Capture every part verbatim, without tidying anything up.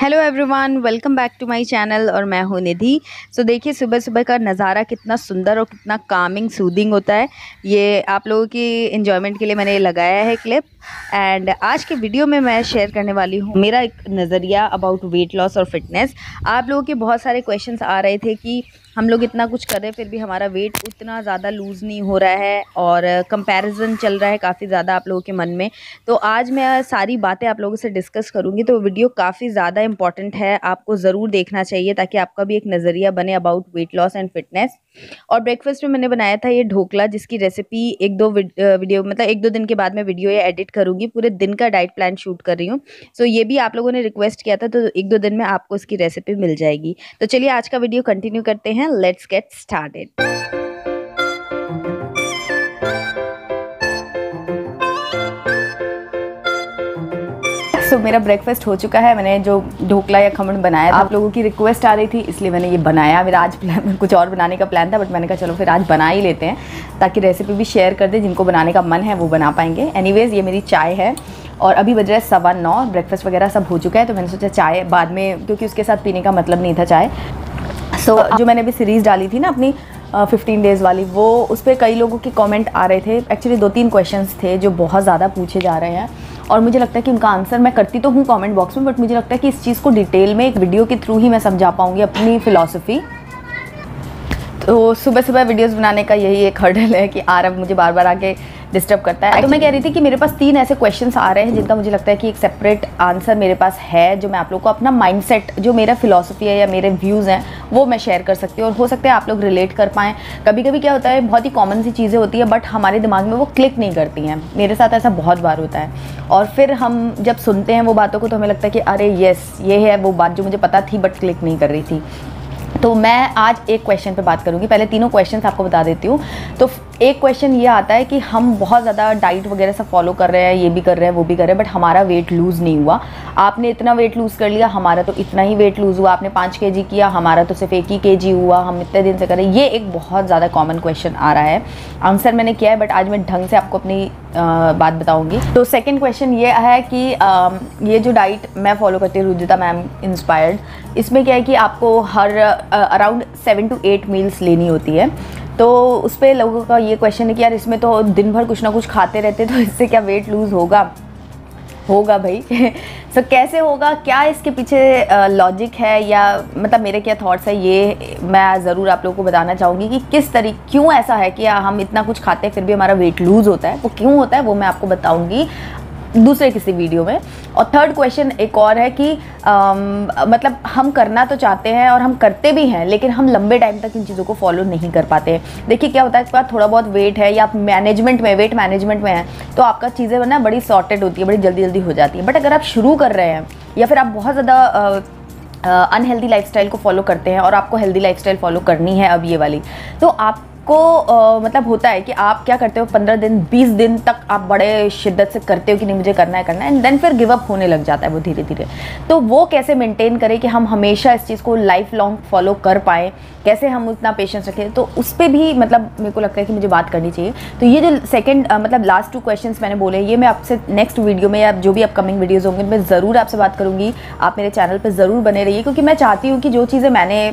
Hello everyone, welcome back to my channel और मैं हूँ निधि। सो देखिए सुबह सुबह का नज़ारा कितना सुंदर और कितना कामिंग सूदिंग होता है। ये आप लोगों की एंजॉयमेंट के लिए मैंने लगाया है क्लिप। एंड आज के वीडियो में मैं शेयर करने वाली हूँ मेरा एक नज़रिया अबाउट वेट लॉस और फिटनेस। आप लोगों के बहुत सारे क्वेश्चंस आ रहे थे कि हम लोग इतना कुछ कर रहे फिर भी हमारा वेट उतना ज़्यादा लूज़ नहीं हो रहा है और कंपैरिजन चल रहा है काफ़ी ज़्यादा आप लोगों के मन में। तो आज मैं सारी बातें आप लोगों से डिस्कस करूँगी। तो वीडियो काफ़ी ज़्यादा इम्पॉर्टेंट है, आपको ज़रूर देखना चाहिए ताकि आपका भी एक नज़रिया बने about weight loss and fitness. और ब्रेकफास्ट में मैंने बनाया था ये ढोकला, जिसकी रेसिपी एक दो वीडियो मतलब एक दो दिन के बाद मैं वीडियो ये एडिट करूँगी। पूरे दिन का डाइट प्लान शूट कर रही हूँ। सो ये भी आप लोगों ने रिक्वेस्ट किया था, तो एक दो दिन में आपको इसकी रेसिपी मिल जाएगी। तो चलिए आज का वीडियो कंटिन्यू करते हैं। Let's get started. तो मेरा ब्रेकफास्ट हो चुका है। मैंने जो ढोकला या खमण बनाया था, आप लोगों की रिक्वेस्ट आ रही थी इसलिए मैंने ये बनाया। मेरा आज प्लान कुछ और बनाने का प्लान था, बट मैंने कहा चलो फिर आज बना ही लेते हैं ताकि रेसिपी भी शेयर कर दें। जिनको बनाने का मन है वो बना पाएंगे। एनीवेज़ ये मेरी चाय है और अभी बज रहा है सवा नौ। ब्रेकफास्ट वगैरह सब हो चुका है तो मैंने सोचा चाय बाद में, क्योंकि उसके साथ पीने का मतलब नहीं था चाय। सो so, जो मैंने अभी सीरीज़ डाली थी ना अपनी फिफ्टीन डेज़ वाली, वो उस पर कई लोगों के कमेंट आ रहे थे। एक्चुअली दो तीन क्वेश्चंस थे जो बहुत ज़्यादा पूछे जा रहे हैं और मुझे लगता है कि उनका आंसर मैं करती तो हूँ कमेंट बॉक्स में, बट मुझे लगता है कि इस चीज़ को डिटेल में एक वीडियो के थ्रू ही मैं समझा पाऊँगी अपनी फ़िलासफ़ी। तो सुबह सुबह वीडियोस बनाने का यही एक हर्डल है कि आरव मुझे बार बार आके डिस्टर्ब करता है। तो मैं कह रही थी कि मेरे पास तीन ऐसे क्वेश्चंस आ रहे हैं जिनका मुझे लगता है कि एक सेपरेट आंसर मेरे पास है, जो मैं आप लोगों को अपना माइंडसेट, जो मेरा फिलॉसफी है या मेरे व्यूज़ हैं, वो मैं शेयर कर सकती हूँ और हो सकता है आप लोग रिलेट कर पाएँ। कभी कभी क्या होता है, बहुत ही कॉमन सी चीज़ें होती है बट हमारे दिमाग में वो क्लिक नहीं करती हैं। मेरे साथ ऐसा बहुत बार होता है और फिर हम जब सुनते हैं वो बातों को तो हमें लगता है कि अरे येस, ये है वो बात जो मुझे पता थी बट क्लिक नहीं कर रही थी। तो मैं आज एक क्वेश्चन पे बात करूँगी। पहले तीनों क्वेश्चंस आपको बता देती हूँ। तो एक क्वेश्चन ये आता है कि हम बहुत ज़्यादा डाइट वगैरह सब फॉलो कर रहे हैं, ये भी कर रहे हैं वो भी कर रहे हैं, बट हमारा वेट लूज़ नहीं हुआ। आपने इतना वेट लूज़ कर लिया, हमारा तो इतना ही वेट लूज़ हुआ। आपने पाँच केजी किया, हमारा तो सिर्फ एक ही केजी हुआ। हम इतने दिन से कर रहे हैं। ये एक बहुत ज़्यादा कॉमन क्वेश्चन आ रहा है। आंसर मैंने किया है बट आज मैं ढंग से आपको अपनी आ, बात बताऊँगी। तो सेकेंड क्वेश्चन ये है कि आ, ये जो डाइट मैं फॉलो करती हूँ रुजुता मैम इंस्पायर्ड, इसमें क्या है कि आपको हर around seven to eight meals लेनी होती है। तो उस पर लोगों का ये क्वेश्चन है कि यार इसमें तो दिन भर कुछ ना कुछ खाते रहते तो इससे क्या वेट लूज़ होगा? होगा भाई। सो so, कैसे होगा, क्या इसके पीछे लॉजिक है या मतलब मेरे क्या थॉट्स है, ये मैं ज़रूर आप लोगों को बताना चाहूँगी कि किस तरीके क्यों ऐसा है कि हम इतना कुछ खाते हैं फिर भी हमारा वेट लूज़ होता है। वो क्यों होता है वो मैं आपको बताऊँगी दूसरे किसी वीडियो में। और थर्ड क्वेश्चन एक और है कि आम, मतलब हम करना तो चाहते हैं और हम करते भी हैं लेकिन हम लंबे टाइम तक इन चीज़ों को फॉलो नहीं कर पाते हैं। देखिए क्या होता है, इसके बाद थोड़ा बहुत वेट है या आप मैनेजमेंट में वेट मैनेजमेंट में हैं तो आपका चीज़ें ना बड़ी सॉर्टेड होती है, बड़ी जल्दी जल्दी हो जाती है। बट अगर आप शुरू कर रहे हैं या फिर आप बहुत ज़्यादा अनहेल्दी लाइफस्टाइल को फॉलो करते हैं और आपको हेल्दी लाइफस्टाइल फॉलो करनी है अब ये वाली, तो आप को आ, मतलब होता है कि आप क्या करते हो, पंद्रह दिन बीस दिन तक आप बड़े शिद्दत से करते हो कि नहीं मुझे करना है करना है एंड देन फिर गिव अप होने लग जाता है वो धीरे धीरे। तो वो कैसे मेंटेन करें कि हम हमेशा इस चीज़ को लाइफ लॉन्ग फॉलो कर पाएँ, कैसे हम उतना पेशेंस रखें, तो उस पर भी मतलब मेरे को लगता है कि मुझे बात करनी चाहिए। तो ये जो सेकेंड मतलब लास्ट टू क्वेश्चन मैंने बोले, ये मैं आपसे नेक्स्ट वीडियो में या जो भी अपकमिंग वीडियोज़ होंगे मैं ज़रूर आपसे बात करूँगी। आप मेरे चैनल पर ज़रूर बने रहिए क्योंकि मैं चाहती हूँ कि जो चीज़ें मैंने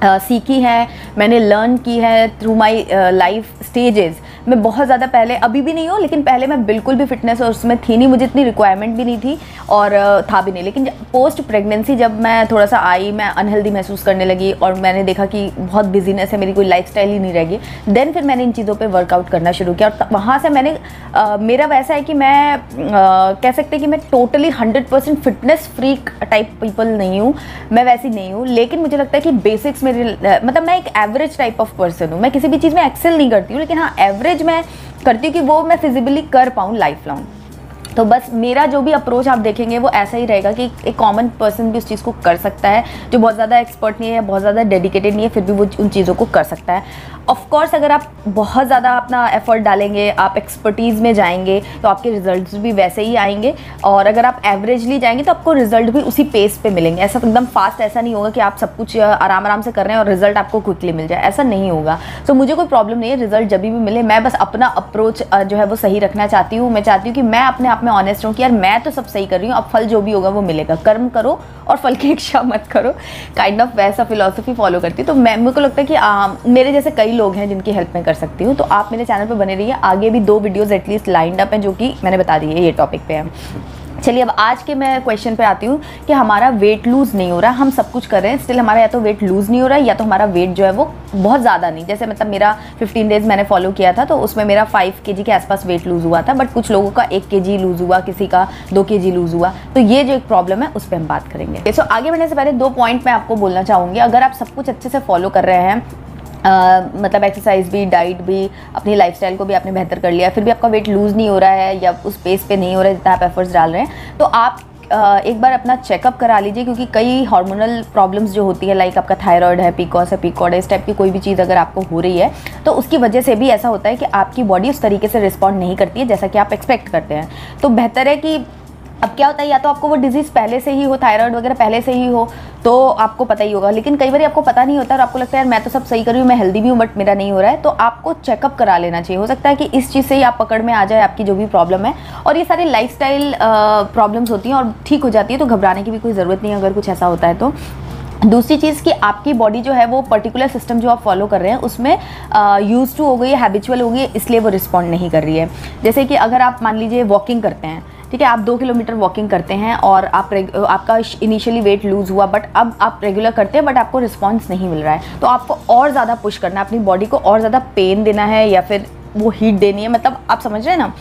Uh, सीखी है, मैंने लर्न की है थ्रू माई लाइफ स्टेजेस। मैं बहुत ज़्यादा पहले, अभी भी नहीं हूँ लेकिन पहले मैं बिल्कुल भी फिटनेस और उसमें थी नहीं, मुझे इतनी रिक्वायरमेंट भी नहीं थी और uh, था भी नहीं। लेकिन पोस्ट प्रेगनेंसी जब मैं थोड़ा सा आई, मैं अनहेल्दी महसूस करने लगी और मैंने देखा कि बहुत बिजीनेस है, मेरी कोई लाइफस्टाइल ही नहीं रहेगी। देन फिर मैंने इन चीज़ों पर वर्कआउट करना शुरू किया और वहाँ से मैंने uh, मेरा वैसा है कि मैं uh, कह सकते हैं कि मैं totally hundred percent fitness freak type people नहीं हूँ, मैं वैसी नहीं हूँ। लेकिन मुझे लगता है कि बेसिक्स मेरे मतलब मैं एक एवरेज टाइप ऑफ पर्सन हूँ। मैं किसी भी चीज़ में एक्सेल नहीं करती हूँ लेकिन हाँ एवरेज मैं करती हूँ कि वो मैं फिजिबली कर पाऊँ लाइफ लॉन्ग। तो बस मेरा जो भी अप्रोच आप देखेंगे वो ऐसा ही रहेगा कि एक कॉमन पर्सन भी उस चीज़ को कर सकता है, जो बहुत ज़्यादा एक्सपर्ट नहीं है, बहुत ज़्यादा डेडिकेटेड नहीं है, फिर भी वो उन चीज़ों को कर सकता है। ऑफकोर्स अगर आप बहुत ज़्यादा अपना एफर्ट डालेंगे, आप एक्सपर्टीज़ में जाएंगे तो आपके रिजल्ट्स भी वैसे ही आएंगे और अगर आप एवरेजली जाएंगे तो आपको रिजल्ट भी उसी पेस पे मिलेंगे। ऐसा एकदम फास्ट ऐसा नहीं होगा कि आप सब कुछ आराम आराम से कर रहे हैं और रिजल्ट आपको क्विकली मिल जाए, ऐसा नहीं होगा। तो मुझे कोई प्रॉब्लम नहीं है, रिजल्ट जब भी मिले। मैं बस अपना अप्रोच जो है वो सही रखना चाहती हूँ। मैं चाहती हूँ कि मैं अपने आप में ऑनेस्ट हूँ कि यार मैं तो सब सही कर रही हूँ, अब फल जो भी होगा वो मिलेगा, कर्म करो और फल की इच्छा मत करो, काइंड ऑफ वैसा फिलॉसफी फॉलो करती हूँ। तो मैं मुझे को लगता है कि आ, मेरे जैसे कई लोग हैं जिनकी हेल्प मैं कर सकती हूँ। तो आप मेरे चैनल पर बने रहिए, आगे भी दो वीडियोज़ एटलीस्ट लाइंड अप हैं जो कि मैंने बता दी है ये टॉपिक पर है। चलिए अब आज के मैं क्वेश्चन पे आती हूँ कि हमारा वेट लूज़ नहीं हो रहा, हम सब कुछ कर रहे हैं, स्टिल हमारा या तो वेट लूज़ नहीं हो रहा है या तो हमारा वेट जो है वो बहुत ज़्यादा नहीं, जैसे मतलब मेरा पंद्रह डेज़ मैंने फॉलो किया था तो उसमें मेरा पाँच केजी के आसपास वेट लूज़ हुआ था, बट कुछ लोगों का एक केजी लूज़ हुआ, किसी का दो केजी लूज़ हुआ। तो ये जो एक प्रॉब्लम है उस पर हम बात करेंगे। सो आगे बढ़ने से पहले दो पॉइंट मैं आपको बोलना चाहूँगी। अगर आप सब कुछ अच्छे से फॉलो कर रहे हैं, आ, मतलब एक्सरसाइज भी, डाइट भी, अपनी लाइफस्टाइल को भी आपने बेहतर कर लिया, फिर भी आपका वेट लूज़ नहीं हो रहा है या उस पेस पे नहीं हो रहा है जितना आप एफर्ट्स डाल रहे हैं, तो आप आ, एक बार अपना चेकअप करा लीजिए, क्योंकि कई हार्मोनल प्रॉब्लम्स जो होती है, लाइक आपका थायराइड है, पीकॉस है, पीकॉड है, इस टाइप की कोई भी चीज़ अगर आपको हो रही है तो उसकी वजह से भी ऐसा होता है कि आपकी बॉडी उस तरीके से रिस्पॉन्ड नहीं करती है जैसा कि आप एक्सपेक्ट करते हैं। तो बेहतर है कि अब क्या होता है, या तो आपको वो डिजीज़ पहले से ही हो, थायराइड वगैरह पहले से ही हो तो आपको पता ही होगा, लेकिन कई बार आपको पता नहीं होता और आपको लगता है यार मैं तो सब सही कर रही हूँ, मैं हेल्दी भी हूँ बट मेरा नहीं हो रहा है, तो आपको चेकअप करा लेना चाहिए। हो सकता है कि इस चीज़ से ही आप पकड़ में आ जाए आपकी जो भी प्रॉब्लम है, और ये सारे लाइफस्टाइल प्रॉब्लम्स होती हैं और ठीक हो जाती है, तो घबराने की भी कोई ज़रूरत नहीं है अगर कुछ ऐसा होता है तो। दूसरी चीज़ कि आपकी बॉडी जो है वो पर्टिकुलर सिस्टम जो आप फॉलो कर रहे हैं उसमें यूज टू हो गई है, हैबिचुअल हो गई है, इसलिए वो रिस्पॉन्ड नहीं कर रही है। जैसे कि अगर आप मान लीजिए वॉकिंग करते हैं, ठीक है, आप दो किलोमीटर वॉकिंग करते हैं और आप आपका इनिशियली वेट लूज़ हुआ बट अब आप रेगुलर करते हैं बट आपको रिस्पॉन्स नहीं मिल रहा है, तो आपको और ज़्यादा पुश करना है, अपनी बॉडी को और ज़्यादा पेन देना है या फिर वो हीट देनी है, मतलब आप समझ रहे हैं ना।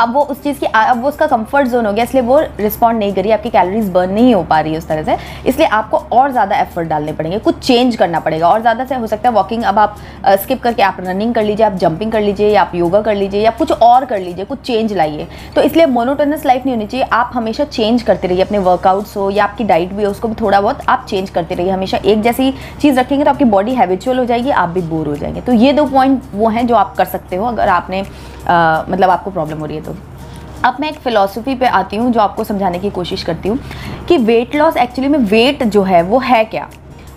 अब वो उस चीज़ की, अब वो उसका कंफर्ट जोन हो गया, इसलिए वो रिस्पॉन्ड नहीं करी, आपकी कैलोरीज बर्न नहीं हो पा रही है उस तरह से, इसलिए आपको और ज़्यादा एफर्ट डालने पड़ेंगे, कुछ चेंज करना पड़ेगा और ज़्यादा से। हो सकता है वॉकिंग अब आप स्किप करके आप रनिंग कर लीजिए, आप जंपिंग कर लीजिए, या आप योगा कर लीजिए, या कुछ और कर लीजिए, कुछ चेंज लाइए। तो इसलिए मोनोटोनस लाइफ नहीं होनी चाहिए, आप हमेशा चेंज करते रहिए, अपने वर्कआउट्स हो या आपकी डाइट भी हो उसको भी थोड़ा बहुत आप चेंज करते रहिए। हमेशा एक जैसी चीज़ रखेंगे तो आपकी बॉडी हैबिचुअल हो जाएगी, आप भी बोर हो जाएंगे। तो ये दो पॉइंट वो हैं जो आप कर सकते हो अगर आपने आ, मतलब आपको प्रॉब्लम हो रही है तो। अब मैं एक फ़िलॉसफी पे आती हूँ जो आपको समझाने की कोशिश करती हूँ कि वेट लॉस एक्चुअली में, वेट जो है वो है क्या,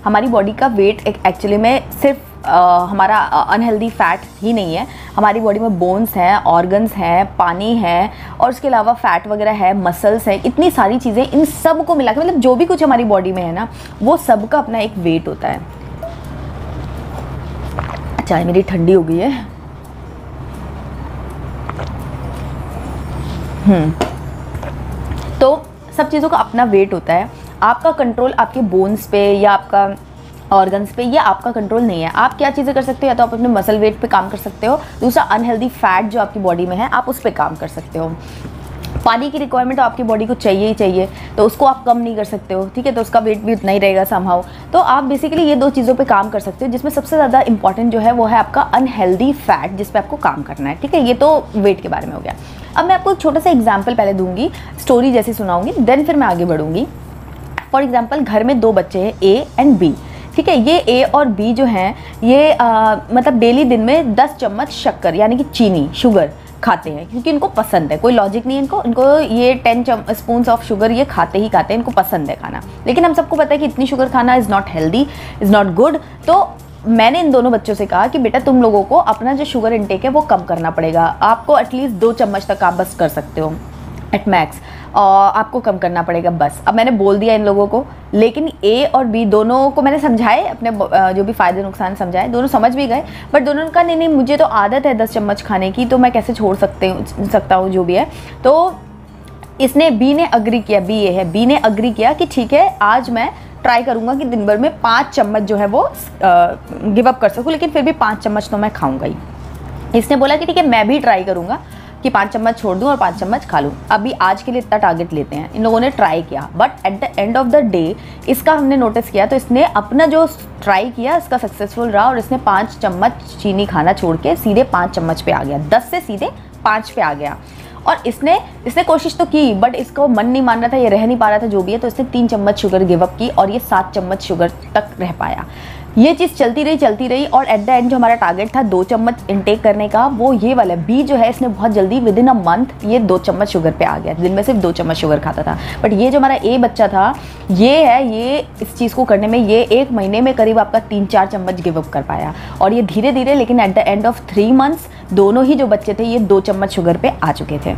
हमारी बॉडी का वेट एक्चुअली में सिर्फ Uh, हमारा अनहेल्दी uh, फ़ैट ही नहीं है, हमारी बॉडी में बोन्स हैं, ऑर्गन्स हैं, पानी है और उसके अलावा फ़ैट वगैरह है, मसल्स हैं, इतनी सारी चीज़ें, इन सब को मिला के मतलब जो भी कुछ हमारी बॉडी में है ना वो सब का अपना एक वेट होता है। चाय मेरी ठंडी हो गई है। हम्म तो सब चीज़ों का अपना वेट होता है। आपका कंट्रोल आपके बोन्स पे या आपका ऑर्गन्स पे ये आपका कंट्रोल नहीं है। आप क्या चीज़ें कर सकते हो, या तो आप अपने मसल वेट पे काम कर सकते हो, दूसरा अनहेल्दी फैट जो आपकी बॉडी में है आप उस पर काम कर सकते हो। पानी की रिक्वायरमेंट आपकी बॉडी को चाहिए ही चाहिए, तो उसको आप कम नहीं कर सकते हो, ठीक है, तो उसका वेट भी उतना ही रहेगा समहाउ। तो आप बेसिकली ये दो चीज़ों पे काम कर सकते हो, जिसमें सबसे ज़्यादा इंपॉर्टेंट जो है वो है आपका अनहेल्दी फैट, जिस पे आपको काम करना है, ठीक है। ये तो वेट के बारे में हो गया। अब मैं आपको एक छोटा सा एग्जाम्पल पहले दूँगी, स्टोरी जैसी सुनाऊँगी, देन फिर मैं आगे बढ़ूँगी। फॉर एग्जाम्पल घर में दो बच्चे हैं, ए एंड बी, ठीक है। ये ए और बी जो हैं ये आ, मतलब डेली दिन में दस चम्मच शक्कर यानी कि चीनी, शुगर खाते हैं क्योंकि इनको पसंद है, कोई लॉजिक नहीं है इनको, इनको ये दस स्पून ऑफ शुगर ये खाते ही खाते हैं, इनको पसंद है खाना। लेकिन हम सबको पता है कि इतनी शुगर खाना is not healthy, is not good. तो मैंने इन दोनों बच्चों से कहा कि बेटा तुम लोगों को अपना जो शुगर इनटेक है वो कम करना पड़ेगा, आपको एटलीस्ट दो चम्मच तक आप बस कर सकते हो एट मैक्स, और आपको कम करना पड़ेगा बस। अब मैंने बोल दिया इन लोगों को, लेकिन ए और बी दोनों को मैंने समझाए, अपने जो भी फ़ायदे नुकसान समझाए, दोनों समझ भी गए, बट दोनों ने कहा नहीं नहीं मुझे तो आदत है दस चम्मच खाने की, तो मैं कैसे छोड़ सकते हूँ सकता हूँ जो भी है। तो इसने बी ने अग्री किया, बी ए है, बी ने अग्री किया कि ठीक है आज मैं ट्राई करूँगा कि दिन भर में पाँच चम्मच जो है वो गिव अप कर सकूँ, लेकिन फिर भी पाँच चम्मच तो मैं खाऊँगा ही। इसने बोला कि ठीक है मैं भी ट्राई करूँगा कि पाँच चम्मच छोड़ दूँ और पाँच चम्मच खा लूँ, अभी आज के लिए इतना टारगेट लेते हैं। इन लोगों ने ट्राई किया, but at the end of the day इसका हमने नोटिस किया, तो इसने अपना जो ट्राई किया इसका सक्सेसफुल रहा और इसने पाँच चम्मच चीनी खाना छोड़ के सीधे पाँच चम्मच पे आ गया, दस से सीधे पाँच पे आ गया। और इसने इसने कोशिश तो की बट इसको मन नहीं मान रहा था, ये रह नहीं पा रहा था जो भी है, तो इसने तीन चम्मच शुगर गिव अप की और ये सात चम्मच शुगर तक रह पाया। ये चीज़ चलती रही चलती रही और एट द एंड जो हमारा टारगेट था दो चम्मच इनटेक करने का वो ये वाला बी जो है इसने बहुत जल्दी विद इन अ मंथ ये दो चम्मच शुगर पे आ गया। दिन में सिर्फ दो चम्मच शुगर खाता था, बट ये जो हमारा ए बच्चा था ये है ये इस चीज़ को करने में ये एक महीने में करीब आपका तीन चार चम्मच गिव अप कर पाया, और ये धीरे धीरे लेकिन at the end of three months दोनों ही जो बच्चे थे ये दो चम्मच शुगर पे आ चुके थे।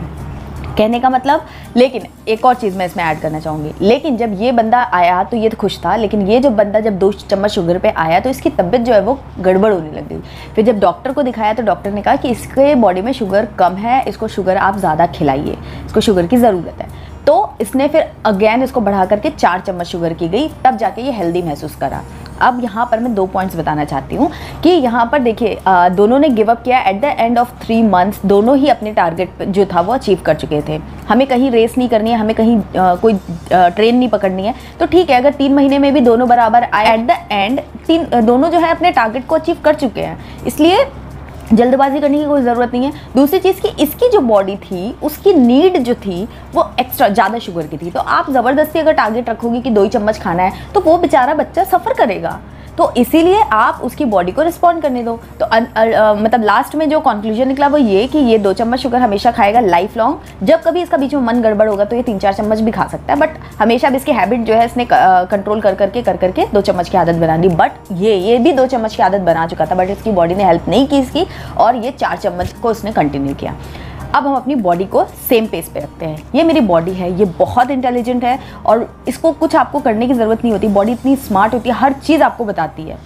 कहने का मतलब। लेकिन एक और चीज़ मैं इसमें ऐड करना चाहूँगी, लेकिन जब ये बंदा आया तो ये तो खुश था, लेकिन ये जो बंदा जब दो चम्मच शुगर पे आया तो इसकी तबीयत जो है वो गड़बड़ होने लग गई। फिर जब डॉक्टर को दिखाया तो डॉक्टर ने कहा कि इसके बॉडी में शुगर कम है, इसको शुगर आप ज़्यादा खिलाइए, इसको शुगर की ज़रूरत है। तो इसने फिर अगेन इसको बढ़ा करके चार चम्मच शुगर की गई, तब जाके ये हेल्दी महसूस करा। अब यहाँ पर मैं दो पॉइंट्स बताना चाहती हूँ कि यहाँ पर देखिए दोनों ने गिव अप किया। At the end of three months दोनों ही अपने टारगेट जो था वो अचीव कर चुके थे। हमें कहीं रेस नहीं करनी है, हमें कहीं आ, कोई आ, ट्रेन नहीं पकड़नी है, तो ठीक है। अगर तीन महीने में भी दोनों बराबर आए, एट द एंड तीन दोनों जो है अपने टारगेट को अचीव कर चुके हैं, इसलिए जल्दबाजी करने की कोई ज़रूरत नहीं है। दूसरी चीज़ कि इसकी जो बॉडी थी उसकी नीड जो थी वो एक्स्ट्रा ज़्यादा शुगर की थी। तो आप ज़बरदस्ती अगर टारगेट रखोगे कि दो ही चम्मच खाना है तो वो बेचारा बच्चा सफ़र करेगा, तो इसीलिए आप उसकी बॉडी को रिस्पॉन्ड करने दो। तो अ, अ, अ, मतलब लास्ट में जो कंक्लूजन निकला वो ये कि ये दो चम्मच शुगर हमेशा खाएगा लाइफ लॉन्ग। जब कभी इसका बीच में मन गड़बड़ होगा तो ये तीन चार चम्मच भी खा सकता है, बट हमेशा अब इसकी हैबिट जो है इसने कंट्रोल कर करके कर करके दो चम्मच की आदत बना दी। बट ये ये भी दो चम्मच की आदत बना चुका था, बट इसकी बॉडी ने हेल्प नहीं की इसकी, और ये चार चम्मच को उसने कंटिन्यू किया। अब हम अपनी बॉडी को सेम पेस पे रखते हैं। ये मेरी बॉडी है, ये बहुत इंटेलिजेंट है और इसको कुछ आपको करने की ज़रूरत नहीं होती। बॉडी इतनी स्मार्ट होती है, हर चीज़ आपको बताती है।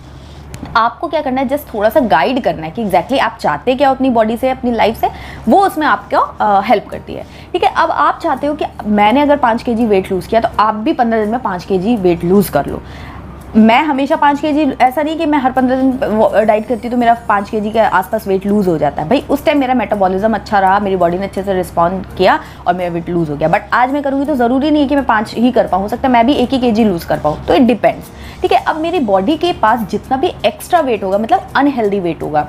आपको क्या करना है, जस्ट थोड़ा सा गाइड करना है कि एग्जैक्टली आप चाहते क्या अपनी बॉडी से, अपनी लाइफ से, वो उसमें आपको हेल्प करती है। ठीक है, अब आप चाहते हो कि मैंने अगर पाँच के जी वेट लूज़ किया तो आप भी पंद्रह दिन में पाँच के जी वेट लूज़ कर लो। मैं हमेशा पाँच के जी, ऐसा नहीं कि मैं हर पंद्रह दिन डाइट करती हूँ तो मेरा पाँच के जी के आसपास वेट लूज़ हो जाता है। भाई उस टाइम मेरा मेटाबॉलिज्म अच्छा रहा, मेरी बॉडी ने अच्छे से रिस्पॉन्ड किया और मेरा वेट लूज़ हो गया। बट आज मैं करूँगी तो ज़रूरी नहीं है कि मैं पाँच ही कर पाऊँ, हो सकता है मैं भी एक ही के जी लूज़ कर पाऊँ। तो इट डिपेंड्स। ठीक है, अब मेरी बॉडी के पास जितना भी एक्स्ट्रा वेट होगा, मतलब अनहेल्दी वेट होगा,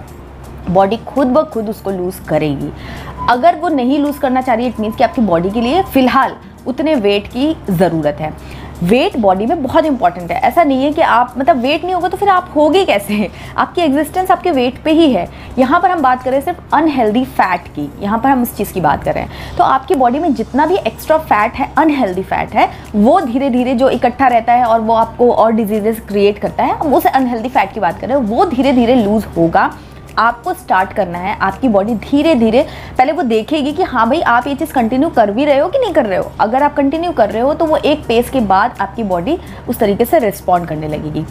बॉडी खुद ब खुद उसको लूज़ करेगी। अगर वो नहीं लूज़ करना चाह रही, इट मीन्स कि आपकी बॉडी के लिए फ़िलहाल उतने वेट की ज़रूरत है। वेट बॉडी में बहुत इंपॉर्टेंट है। ऐसा नहीं है कि आप, मतलब वेट नहीं होगा तो फिर आप होगे कैसे, आपकी एग्जिस्टेंस आपके वेट पे ही है। यहाँ पर हम बात करें सिर्फ अनहेल्दी फैट की, यहाँ पर हम इस चीज़ की बात कर रहे हैं। तो आपकी बॉडी में जितना भी एक्स्ट्रा फैट है, अनहेल्दी फैट है, वो धीरे धीरे जो इकट्ठा रहता है और वो आपको और डिजीजेस क्रिएट करता है। हम उस अनहेल्दी फैट की बात कर रहे हैं, वो धीरे धीरे लूज़ होगा। आपको स्टार्ट करना है, आपकी बॉडी धीरे धीरे पहले वो देखेगी कि हाँ भाई आप ये चीज़ कंटिन्यू कर भी रहे हो कि नहीं कर रहे हो। अगर आप कंटिन्यू कर रहे हो तो वो एक पेस के बाद आपकी बॉडी उस तरीके से रिस्पॉन्ड करने लगेगी।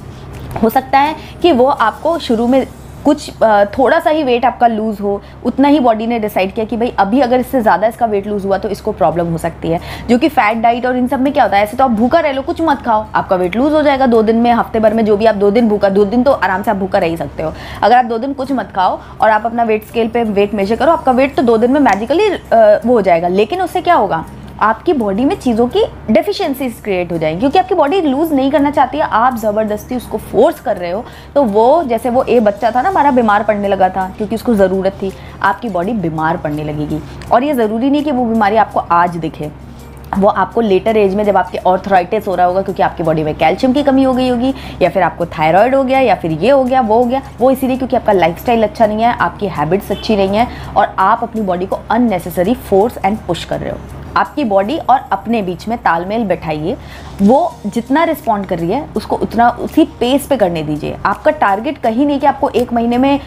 हो सकता है कि वो आपको शुरू में कुछ थोड़ा सा ही वेट आपका लूज़ हो, उतना ही बॉडी ने डिसाइड किया कि भाई अभी अगर इससे ज़्यादा इसका वेट लूज़ हुआ तो इसको प्रॉब्लम हो सकती है। जो कि फैट डाइट और इन सब में क्या होता है, ऐसे तो आप भूखा रह लो, कुछ मत खाओ, आपका वेट लूज़ हो जाएगा दो दिन में, हफ्ते भर में, जो भी आप दो दिन भूखा, दो दिन तो आराम से आप भूखा रह ही सकते हो। अगर आप दो दिन कुछ मत खाओ और आप अपना वेट स्केल पर वेट मेजर करो, आपका वेट तो दो दिन में मैजिकली वो हो जाएगा। लेकिन उससे क्या होगा, आपकी बॉडी में चीज़ों की डेफिशिएंसीज क्रिएट हो जाएंगी, क्योंकि आपकी बॉडी लूज़ नहीं करना चाहती है, आप ज़बरदस्ती उसको फोर्स कर रहे हो। तो वो जैसे वो ए बच्चा था ना हमारा, बीमार पड़ने लगा था क्योंकि उसको ज़रूरत थी, आपकी बॉडी बीमार पड़ने लगेगी। और ये ज़रूरी नहीं कि वो बीमारी आपको आज दिखे, वो आपको लेटर एज में जब आपके ऑर्थराइटिस हो रहा होगा क्योंकि आपकी बॉडी में कैल्शियम की कमी हो गई होगी, या फिर आपको थायराइड हो गया, या फिर ये हो गया वो हो गया, वो इसीलिए क्योंकि आपका लाइफस्टाइल अच्छा नहीं है, आपकी हैबिट्स अच्छी नहीं है और आप अपनी बॉडी को अननेसेसरी फोर्स एंड पुश कर रहे हो। आपकी बॉडी और अपने बीच में तालमेल बैठाइए, वो जितना रिस्पॉन्ड कर रही है उसको उतना उसी पेस पे करने दीजिए। आपका टारगेट कहीं नहीं कि आपको एक महीने में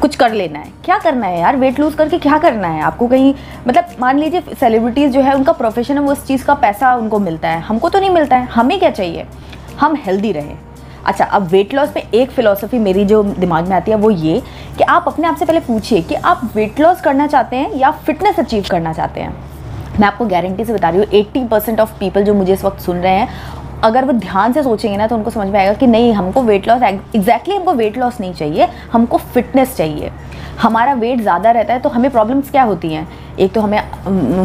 कुछ कर लेना है। क्या करना है यार, वेट लूज़ करके क्या करना है आपको? कहीं मतलब मान लीजिए सेलिब्रिटीज़ जो है उनका प्रोफेशन है, वो उस चीज़ का पैसा उनको मिलता है, हमको तो नहीं मिलता है। हमें क्या चाहिए, हम हेल्दी रहें। अच्छा, अब वेट लॉस में एक फ़िलॉसफी मेरी जो दिमाग में आती है वो ये कि आप अपने आप से पहले पूछिए कि आप वेट लॉस करना चाहते हैं या फिटनेस अचीव करना चाहते हैं। मैं आपको गारंटी से बता रही हूँ अस्सी परसेंट ऑफ पीपल जो मुझे इस वक्त सुन रहे हैं, अगर वो ध्यान से सोचेंगे ना तो उनको समझ में आएगा कि नहीं, हमको वेट लॉस एग्जैक्टली हमको वेट लॉस नहीं चाहिए, हमको फिटनेस चाहिए। हमारा वेट ज़्यादा रहता है तो हमें प्रॉब्लम्स क्या होती हैं, एक तो हमें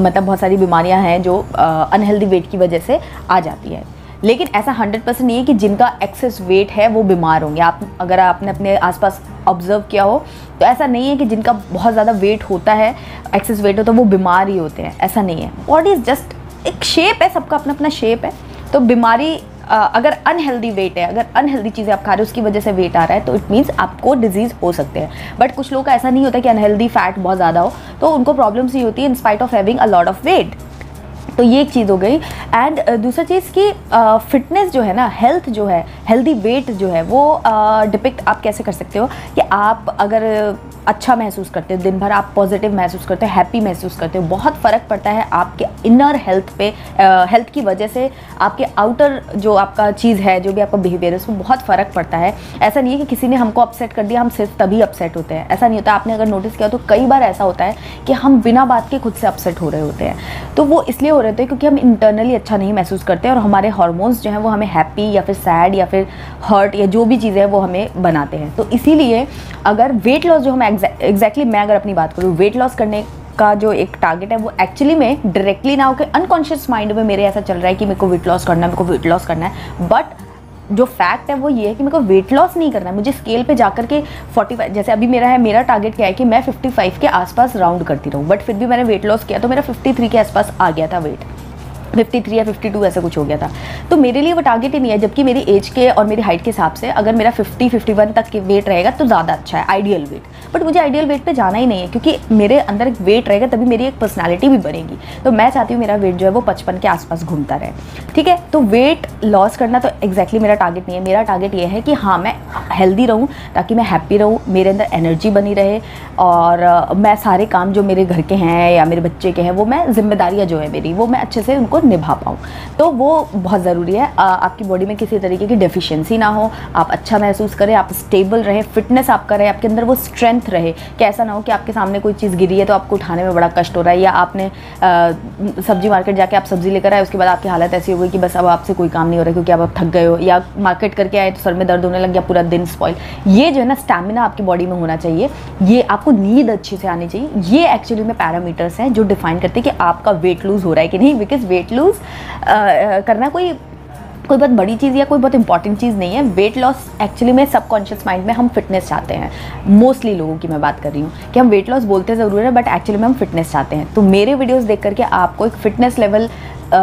मतलब बहुत सारी बीमारियां हैं जो अनहेल्दी वेट की वजह से आ जाती है। लेकिन ऐसा हंड्रेड परसेंट नहीं है कि जिनका एक्सेस वेट है वो बीमार होंगे। आप अगर आपने अपने आसपास ऑब्जर्व किया हो तो ऐसा नहीं है कि जिनका बहुत ज़्यादा वेट होता है, एक्सेस वेट हो, तो वो बीमार ही होते हैं। ऐसा नहीं है, बॉडी इज़ जस्ट एक शेप है, सबका अपना अपना शेप है। तो बीमारी अगर अनहेल्दी वेट है, अगर अनहेल्दी चीज़ें आप खा रहे हो उसकी वजह से वेट आ रहा है तो इट मीन्स आपको डिजीज़ हो सकते हैं। बट कुछ लोगों का ऐसा नहीं होता कि अनहेल्दी फैट बहुत ज़्यादा हो तो उनको प्रॉब्लम्स ही होती है, in spite of having a lot of weight. तो ये एक चीज़ हो गई। एंड दूसरा चीज़ कि फिटनेस जो है ना, हेल्थ जो है, हेल्दी वेट जो है वो डिपिक्ट आप कैसे कर सकते हो कि आप अगर अच्छा महसूस करते हो, दिन भर आप पॉजिटिव महसूस करते हो, हैप्पी महसूस करते हो, बहुत फ़र्क पड़ता है आपके इनर हेल्थ पे। हेल्थ की वजह से आपके आउटर जो आपका चीज़ है, जो भी आपका बिहेवियर है, उसमें बहुत फ़र्क पड़ता है। ऐसा नहीं है कि किसी ने हमको अपसेट कर दिया हम सिर्फ तभी अपसेट होते हैं, ऐसा नहीं होता। आपने अगर नोटिस किया तो कई बार ऐसा होता है कि हम बिना बात के खुद से अपसेट हो रहे होते हैं। तो वो इसलिए हो रहे होते हैं क्योंकि हम इंटरनली अच्छा नहीं महसूस करते और हमारे हार्मोन्स जो हैं वो हमें हैप्पी या फिर सैड या फिर हर्ट या जो भी चीज़ है वो हमें बनाते हैं। तो इसीलिए अगर वेट लॉस जो हम एग्जैक्टली मैं अगर अपनी बात करूँ, वेट लॉस करने का जो एक टारगेट है वो एक्चुअली में डायरेक्टली ना होकर अनकॉन्शियस माइंड में मेरे ऐसा चल रहा है कि मेरे को वेट लॉस करना है, मेरे को वेट लॉस करना है। बट जो फैक्ट है वो ये है कि मेरे को वेट लॉस नहीं करना है, मुझे स्केल पे जाकर के पैंतालीस, जैसे अभी मेरा है, मेरा टारगेट क्या है कि मैं पचपन के आसपास राउंड करती रहूँ। बट फिर भी मैंने वेट लॉस किया तो मेरा तिरेपन के आसपास आ गया था वेट, तिरेपन या बावन ऐसा कुछ हो गया था। तो मेरे लिए वो टारगेट ही नहीं है, जबकि मेरी एज के और मेरी हाइट के हिसाब से अगर मेरा पचास, इक्यावन तक के वेट रहेगा तो ज़्यादा अच्छा है, आइडियल वेट। बट मुझे आइडियल वेट पे जाना ही नहीं है क्योंकि मेरे अंदर एक वेट रहेगा तभी मेरी एक पर्सनालिटी भी बनेगी। तो मैं चाहती हूँ मेरा वेट जो है वो पचपन के आसपास घूमता रहे, ठीक है। तो वेट लॉस करना तो एक्जैक्टली मेरा टारगेट नहीं है। मेरा टारगेट ये है कि हाँ, मैं हेल्दी रहूँ ताकि मैं हैप्पी रहूँ, मेरे अंदर एनर्जी बनी रहे और मैं सारे काम जो मेरे घर के हैं या मेरे बच्चे के हैं वो मैं, जिम्मेदारियाँ जो है मेरी, वो मैं अच्छे से उनको निभा पाऊँ। तो वो बहुत ज़रूरी है। आ, आपकी बॉडी में किसी तरीके की डेफिशिएंसी ना हो, आप अच्छा महसूस करें, आप स्टेबल रहे, फिटनेस आपका रहे, आपके अंदर वो स्ट्रेंथ रहे। कि ऐसा ना हो कि आपके सामने कोई चीज़ गिरी है तो आपको उठाने में बड़ा कष्ट हो रहा है, या आपने आ, सब्जी मार्केट जाके आप सब्जी लेकर आए, उसके बाद आपकी हालत ऐसी हो गई कि बस अब आपसे कोई काम नहीं हो रहा क्योंकि अब आप थक गए हो, या मार्केट करके आए तो सर में दर्द होने लग गया, पूरा दिन स्पॉइल। ये जो है ना, स्टैमिना आपकी बॉडी में होना चाहिए, ये आपको नींद अच्छे से आनी चाहिए। ये एक्चुअली में पैरामीटर्स हैं जो डिफाइन करते हैं कि आपका वेट लूज़ हो रहा है कि नहीं। बिकॉज वेट लूज करना कोई कोई बहुत बड़ी चीज़ या कोई बहुत इंपॉर्टेंट चीज़ नहीं है। वेट लॉस एक्चुअली में सबकॉन्शियस माइंड में हम फिटनेस चाहते हैं, मोस्टली लोगों की मैं बात कर रही हूँ कि हम वेट लॉस बोलते ज़रूर है बट एक्चुअली में हम फिटनेस चाहते हैं। तो मेरे वीडियोस देख करके आपको एक फिटनेस लेवल Uh,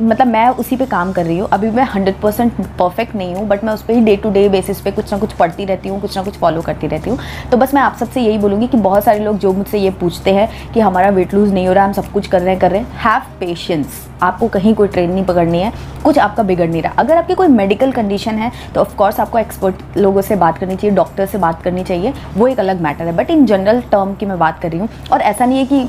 मतलब मैं उसी पे काम कर रही हूँ। अभी मैं हंड्रेड परसेंट परफेक्ट नहीं हूँ बट मैं उस पर ही डे टू डे बेसिस पे कुछ ना कुछ पढ़ती रहती हूँ, कुछ ना कुछ फॉलो करती रहती हूँ। तो बस मैं आप सबसे यही बोलूँगी कि बहुत सारे लोग जो मुझसे ये पूछते हैं कि हमारा वेट लूज़ नहीं हो रहा, हम सब कुछ कर रहे हैं कर रहे हैं हैव पेशेंस। आपको कहीं कोई ट्रेन नहीं पकड़नी है, कुछ आपका बिगड़ नहीं रहा। अगर आपकी कोई मेडिकल कंडीशन है तो ऑफकोर्स आपको एक्सपर्ट लोगों से बात करनी चाहिए, डॉक्टर से बात करनी चाहिए, वो एक अलग मैटर है। बट इन जनरल टर्म की मैं बात कर रही हूँ। और ऐसा नहीं है कि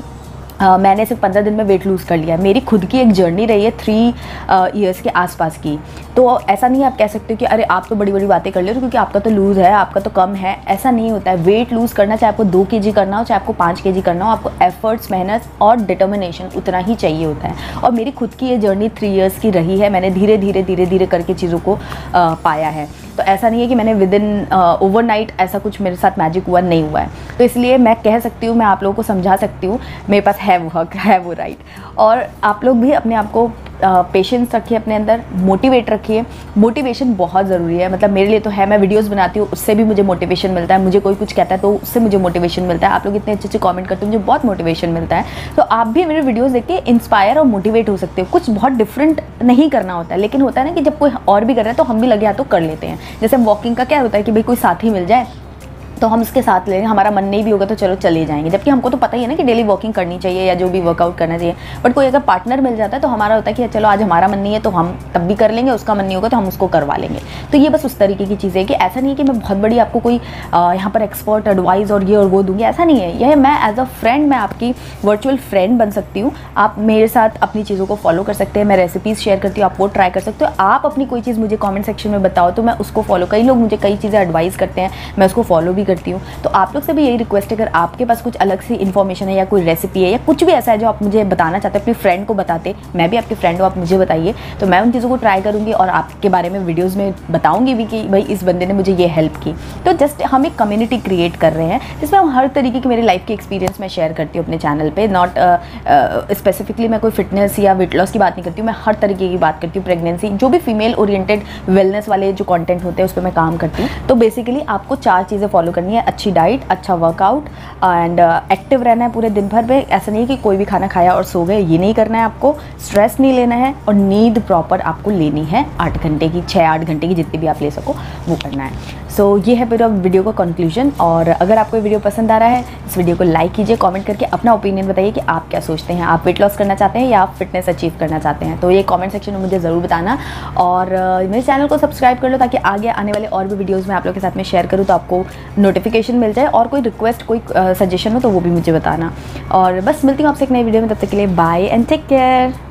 Uh, मैंने सिर्फ पंद्रह दिन में वेट लूज़ कर लिया। मेरी खुद की एक जर्नी रही है थ्री इयर्स uh, के आसपास की। तो ऐसा नहीं है आप कह सकते हो कि अरे आप तो बड़ी बड़ी बातें कर ले रहे हो क्योंकि आपका तो लूज़ है, आपका तो कम है। ऐसा नहीं होता है। वेट लूज़ करना, चाहे आपको दो केजी करना हो, चाहे आपको पाँच केजी करना हो, आपको एफर्ट्स, मेहनत और डिटर्मिनेशन उतना ही चाहिए होता है। और मेरी खुद की ये जर्नी थ्री ईयर्स की रही है। मैंने धीरे धीरे धीरे धीरे करके चीज़ों को uh, पाया है। तो ऐसा नहीं है कि मैंने विद इन ओवरनाइट ऐसा कुछ मेरे साथ मैजिक हुआ, नहीं हुआ है। तो इसलिए मैं कह सकती हूँ, मैं आप लोगों को समझा सकती हूँ, मेरे पास है वो हक है, वो राइट। और आप लोग भी अपने आप को पेशेंस रखिए, अपने अंदर मोटिवेट रखिए। मोटिवेशन बहुत ज़रूरी है। मतलब मेरे लिए तो है, मैं वीडियोस बनाती हूँ उससे भी मुझे मोटिवेशन मिलता है। मुझे कोई कुछ कहता है तो उससे मुझे मोटिवेशन मिलता है। आप लोग इतने अच्छे अच्छे कमेंट करते हो, मुझे बहुत मोटिवेशन मिलता है। तो आप भी मेरे वीडियोस देख के इंस्पायर और मोटिवेट हो सकते हो। कुछ बहुत डिफरेंट नहीं करना होता है, लेकिन होता है ना कि जब कोई और भी कर रहा है तो हम भी लगे हाथों कर लेते हैं। जैसे वॉकिंग का क्या होता है कि भाई कोई साथी मिल जाए तो हम उसके साथ ले, हमारा मन नहीं भी होगा तो चलो चले जाएंगे, जबकि हमको तो पता ही है ना कि डेली वॉकिंग करनी चाहिए या जो भी वर्कआउट करना चाहिए। बट कोई अगर पार्टनर मिल जाता है तो हमारा होता है कि चलो आज हमारा मन नहीं है तो हम तब भी कर लेंगे, उसका मन नहीं होगा तो हम उसको करवा लेंगे। तो ये बस उस तरीके की चीज़ है कि ऐसा नहीं है कि मैं बहुत बड़ी आपको कोई यहाँ पर एक्सपर्ट एडवाइस और ये और वो दूँगी, ऐसा नहीं है। यह मैं एज अ फ्रेंड, मैं आपकी वर्चुअल फ्रेंड बन सकती हूँ। आप मेरे साथ अपनी चीज़ों को फॉलो कर सकते हैं। मैं रेसिपीज़ शेयर करती हूँ, आप वो ट्राई कर सकते हो। आप अपनी कोई चीज़ मुझे कॉमेंट सेक्शन में बताओ तो मैं उसको फॉलो, कई लोग मुझे कई चीज़ें एडवाइस करते हैं, मैं उसको फॉलो भी करती हूँ। तो आप लोग से भी यही रिक्वेस्ट है, अगर आपके पास कुछ अलग सी इन्फॉर्मेशन है या कोई रेसिपी है या कुछ भी ऐसा है जो आप मुझे बताना चाहते हो, अपने फ्रेंड को बताते, मैं भी आपके फ्रेंड हूँ, आप मुझे बताइए तो मैं उन चीज़ों को ट्राई करूँगी और आपके बारे में वीडियोज़ में बताऊँगी भी कि भाई इस बंदे ने मुझे ये हेल्प की। तो जस्ट हम एक कम्युनिटी क्रिएट कर रहे हैं जिसमें हम हर तरीके की मेरे लाइफ के एक्सपीरियंस मैं शेयर करती हूँ अपने चैनल पर। नॉट स्पेसिफिकली मैं कोई फिटनेस या वेट लॉस की बात नहीं करती हूँ, मैं हर तरीके की बात करती हूँ। प्रेगनेंसी, जो भी फीमेल ओरिएंटेड वेलनेस वाले जो कॉन्टेंट होते हैं उस पर मैं काम करती हूँ। तो बेसिकली आपको चार चीज़ें फॉलो करनी है, अच्छी डाइट, अच्छा वर्कआउट एंड एक्टिव रहना है पूरे दिन भर में। ऐसा नहीं है कि कोई भी खाना खाया और सो गए, ये नहीं करना है आपको। स्ट्रेस नहीं लेना है और नींद प्रॉपर आपको लेनी है, आठ घंटे की, छः आठ घंटे की जितनी भी आप ले सको वो करना है। सो so, ये है पूरा वीडियो का कंक्लूजन। और अगर आपको वीडियो पसंद आ रहा है, इस वीडियो को लाइक कीजिए, कमेंट करके अपना ओपिनियन बताइए कि आप क्या सोचते हैं, आप वेट लॉस करना चाहते हैं या आप फिटनेस अचीव करना चाहते हैं, तो ये कमेंट सेक्शन में मुझे ज़रूर बताना। और मेरे चैनल को सब्सक्राइब कर लो ताकि आगे आने वाले और भी वीडियोज़ में आप लोग के साथ में शेयर करूँ तो आपको नोटिफिकेशन मिल जाए। और कोई रिक्वेस्ट, कोई सजेशन हो तो वो भी मुझे बताना। और बस मिलती हूँ आपसे एक नई वीडियो में, तब तक के लिए बाय एंड टेक केयर।